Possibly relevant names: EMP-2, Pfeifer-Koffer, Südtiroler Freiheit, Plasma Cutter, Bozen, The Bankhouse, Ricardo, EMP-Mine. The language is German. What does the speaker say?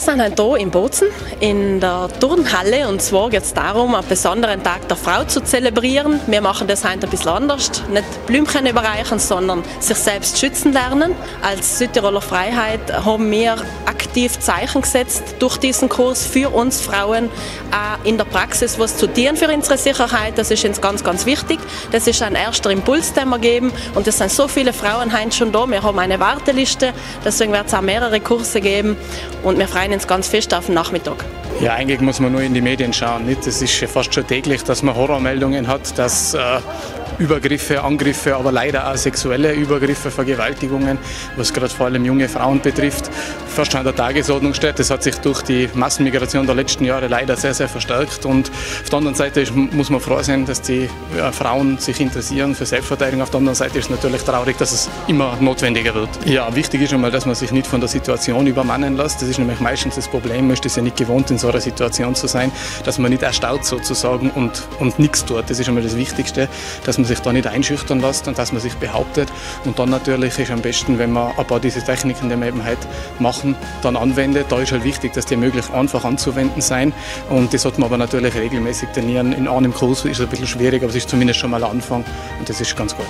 Wir sind halt hier in Bozen in der Turnhalle, und zwar geht es darum, einen besonderen Tag der Frau zu zelebrieren. Wir machen das heute ein bisschen anders, nicht Blümchen überreichen, sondern sich selbst schützen lernen. Als Südtiroler Freiheit haben wir aktiv Zeichen gesetzt durch diesen Kurs für uns Frauen in der Praxis, was zu tun für unsere Sicherheit. Das ist uns ganz, ganz wichtig. Das ist ein erster Impuls, den wir geben, und es sind so viele Frauen heute schon da. Wir haben eine Warteliste, deswegen wird es auch mehrere Kurse geben, und wir freuen uns ganz fest auf den Nachmittag. Ja, eigentlich muss man nur in die Medien schauen, nicht? Das ist fast schon täglich, dass man Horrormeldungen hat, dass Übergriffe, Angriffe, aber leider auch sexuelle Übergriffe, Vergewaltigungen, was gerade vor allem junge Frauen betrifft, fast an der Tagesordnung steht. Das hat sich durch die Massenmigration der letzten Jahre leider sehr, sehr verstärkt. Und auf der anderen Seite muss man froh sein, dass die Frauen sich interessieren für Selbstverteidigung. Auf der anderen Seite ist es natürlich traurig, dass es immer notwendiger wird. Ja, wichtig ist einmal, dass man sich nicht von der Situation übermannen lässt. Das ist nämlich meistens das Problem. Man ist es ja nicht gewohnt, in so einer Situation zu sein, dass man nicht erstarrt sozusagen und nichts tut. Das ist einmal das Wichtigste, dass man sich da nicht einschüchtern lässt und dass man sich behauptet. Und dann natürlich ist am besten, wenn man ein paar diese Techniken, die wir eben heute machen, dann anwendet. Da ist halt wichtig, dass die möglichst einfach anzuwenden sind, und das hat man aber natürlich regelmäßig trainieren. In einem Kurs ist es ein bisschen schwierig, aber es ist zumindest schon mal ein Anfang, und das ist ganz gut.